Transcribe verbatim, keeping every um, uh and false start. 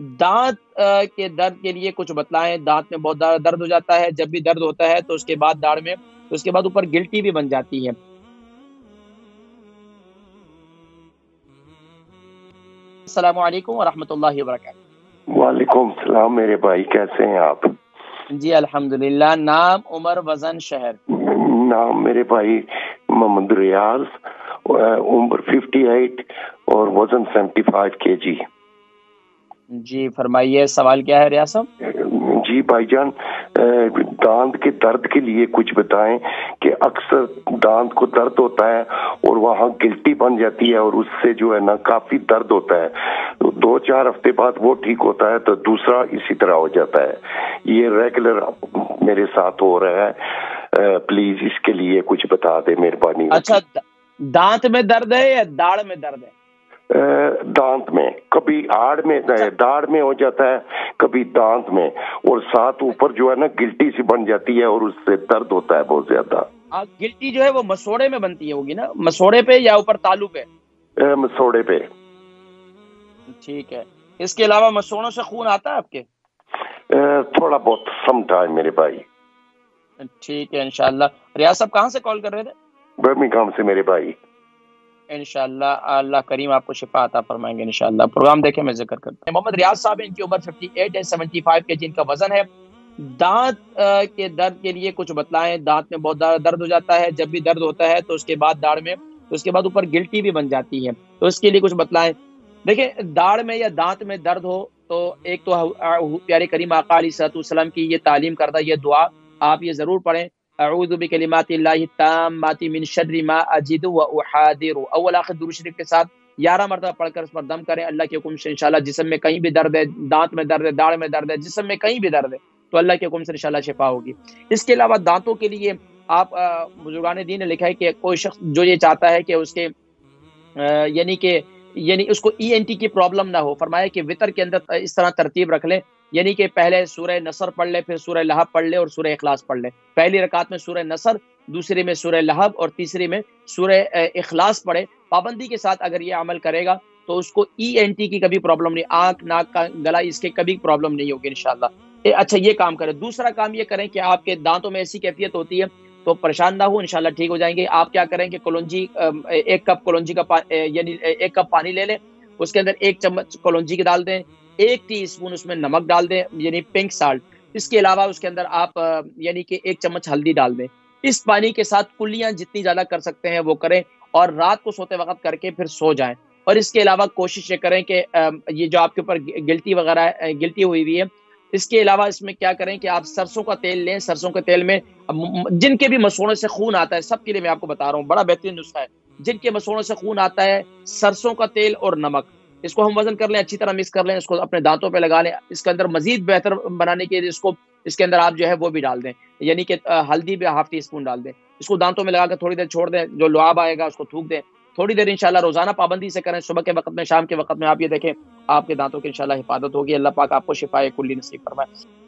दांत के दर्द के लिए कुछ बतलाएं। दांत में बहुत दर्द हो जाता है, जब भी दर्द होता है तो उसके बाद दाढ़ में तो उसके बाद ऊपर गिल्टी भी बन जाती है। अस्सलामुअलैकुम वरहमतुल्लाहि वबरकातुहू। वालेकुम सलाम मेरे भाई, कैसे हैं आप? जी अल्हम्दुलिल्लाह। नाम, उम्र, वजन, शहर? नाम मेरे भाई मोहम्मद रियाज, उम्र अट्ठावन और वजन पचहत्तर केजी। जी फरमाइए, सवाल क्या है रियाज साहब? जी भाईजान, दांत के दर्द के लिए कुछ बताएं कि अक्सर दांत को दर्द होता है और वहाँ गिल्टी बन जाती है और उससे जो है ना काफी दर्द होता है, तो दो चार हफ्ते बाद वो ठीक होता है तो दूसरा इसी तरह हो जाता है। ये रेगुलर मेरे साथ हो रहा है, प्लीज इसके लिए कुछ बता दे मेहरबानी। अच्छा, दांत में दर्द है या दाढ़ में दर्द है? दांत में, कभी आड़ में, दाढ़ में हो जाता है, कभी दांत में, और साथ ऊपर जो है ना गिल्टी सी बन जाती है और उससे दर्द होता है बहुत ज्यादा। गिल्टी जो है वो मसोड़े में बनती होगी ना, मसोड़े पे या ऊपर तालू पे? ए, मसोड़े पे। ठीक है, इसके अलावा मसोड़ों से खून आता है आपके? ए, थोड़ा बहुत समटाइम मेरे भाई। ठीक है इंशाल्लाह। रियाज साहब कहाँ से कॉल कर रहे थे? बर्मी गांव से मेरे भाई। इंशाल्लाह अल्लाह करीम आपको शिफा अता फरमाएंगे इंशाल्लाह। प्रोग्राम देखे मैं जिक्र करता हूँ। मोहम्मद रियाज साहब, इनकी उम्र अट्ठावन है, पचहत्तर केजी इनका वजन है। दांत के दर्द के लिए कुछ बतलाएं। दांत में बहुत दर्द हो जाता है, जब भी दर्द होता है तो उसके बाद दाढ़ में तो उसके बाद ऊपर गिल्टी भी बन जाती है, तो इसके लिए कुछ बतलाएं। देखिए, दाढ़ में या दांत में दर्द हो तो एक तो प्यारे करीम आका अलैहिस्सलाम की ये तालीम करदा ये दुआ आप ये ज़रूर पढ़ें। अऊज़ु बिकलिमातिल्लाहि ताम्माति मिन शर्रि मा अजीदु व उहादिरु। अव्वल आखिर दुरूद शरीफ के साथ ग्यारह मरतबा पढ़कर उस पर दम करें। अल्लाह के हुक्म से इंशाल्लाह जिस्म में कहीं भी दर्द है, दांत में दर्द है, दाढ़ में दर्द है, जिस्म में कहीं भी दर्द है तो अल्लाह के हुक्म से इंशाल्लाह शिफा होगी। इसके अलावा दांतों के लिए आप बुजुर्गान दीन ने लिखा है कि कोई शख्स जो ये चाहता है कि उसके यानी कि यानी उसको ई एन टी की प्रॉब्लम ना हो, फरमाया कि वितर के अंदर इस तरह तरतीब रख लें, यानी कि पहले सूरह नसर पढ़ ले, फिर सूरह लहब पढ़ ले और सूरह इखलास पढ़ ले। पहली रकात में सूरह नसर, दूसरी में सूरह लहब और तीसरी में सूरह इखलास पढ़े। पाबंदी के साथ अगर ये अमल करेगा तो उसको ई एन टी की कभी प्रॉब्लम नहीं, आँख, नाक का गला, इसके कभी प्रॉब्लम नहीं होगी इंशाल्लाह। अच्छा, ये काम करें। दूसरा काम ये करें कि आपके दांतों में ऐसी कैफियत होती है तो परेशान ना हो, इंशाल्लाह ठीक हो जाएंगे। आप क्या करें कि कलौंजी, एक कप कलौंजी का यानी एक कप पानी ले लें, उसके अंदर एक चम्मच कलौंजी के डाल दें, एक टीस्पून उसमें नमक डाल दें यानी पिंक साल्ट। इसके अलावा उसके अंदर आप यानी कि एक चम्मच हल्दी डाल दें। इस पानी के साथ कुल्लियाँ जितनी ज़्यादा कर सकते हैं वो करें और रात को सोते वक्त करके फिर सो जाएं। और इसके अलावा कोशिश ये करें कि ये जो आपके ऊपर गिल्टी वगैरह गिल्टी हुई हुई है, इसके अलावा इसमें क्या करें कि आप सरसों का तेल लें। सरसों के तेल में जिनके भी मसूड़ों से खून आता है, सबके लिए मैं आपको बता रहा हूँ, बड़ा बेहतरीन नुस्खा है। जिनके मसूड़ों से खून आता है, सरसों का तेल और नमक, इसको हम वजन कर लें, अच्छी तरह मिक्स कर लें, इसको अपने दांतों पे लगा लें। इसके अंदर मजीद बेहतर बनाने के लिए इसको इसके अंदर आप जो है वो भी डाल दें, यानी कि हल्दी भी हाफ टी स्पून डाल दें। इसको दांतों में लगा कर थोड़ी देर छोड़ दें, जो लुआब आएगा उसको थूक दें, थोड़ी देर इंशाल्लाह। रोजाना पाबंदी से करें, सुबह के वक्त में, शाम के वक्त में। आप ये देखें आपके दांतों की इंशाल्लाह हिफाजत होगी। अल्लाह पाक आपको शिफाए कुल्ली नसीब फरमाए।